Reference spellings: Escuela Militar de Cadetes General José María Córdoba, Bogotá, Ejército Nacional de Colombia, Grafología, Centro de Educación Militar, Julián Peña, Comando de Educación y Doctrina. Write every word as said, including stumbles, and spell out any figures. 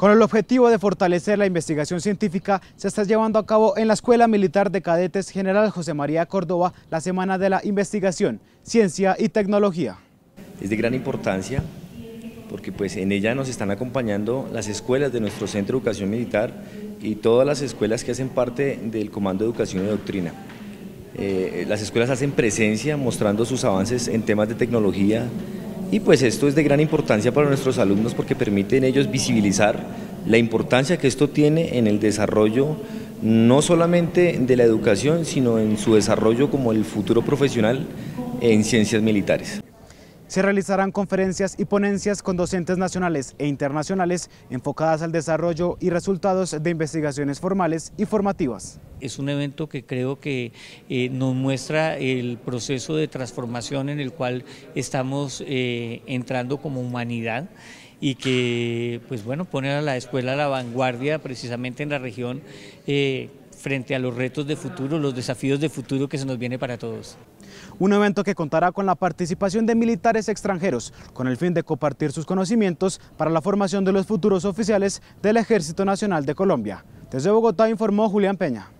Con el objetivo de fortalecer la investigación científica, se está llevando a cabo en la Escuela Militar de Cadetes General José María Córdoba la Semana de la Investigación, Ciencia y Tecnología. Es de gran importancia porque pues en ella nos están acompañando las escuelas de nuestro Centro de Educación Militar y todas las escuelas que hacen parte del Comando de Educación y Doctrina. Eh, las escuelas hacen presencia mostrando sus avances en temas de tecnología, y pues esto es de gran importancia para nuestros alumnos porque permiten ellos visibilizar la importancia que esto tiene en el desarrollo no solamente de la educación, sino en su desarrollo como el futuro profesional en ciencias militares. Se realizarán conferencias y ponencias con docentes nacionales e internacionales enfocadas al desarrollo y resultados de investigaciones formales y formativas. Es un evento que creo que eh, nos muestra el proceso de transformación en el cual estamos eh, entrando como humanidad y que, pues bueno, pone a la escuela a la vanguardia precisamente en la región eh, frente a los retos de futuro, los desafíos de futuro que se nos viene para todos. Un evento que contará con la participación de militares extranjeros, con el fin de compartir sus conocimientos para la formación de los futuros oficiales del Ejército Nacional de Colombia. Desde Bogotá informó Julián Peña.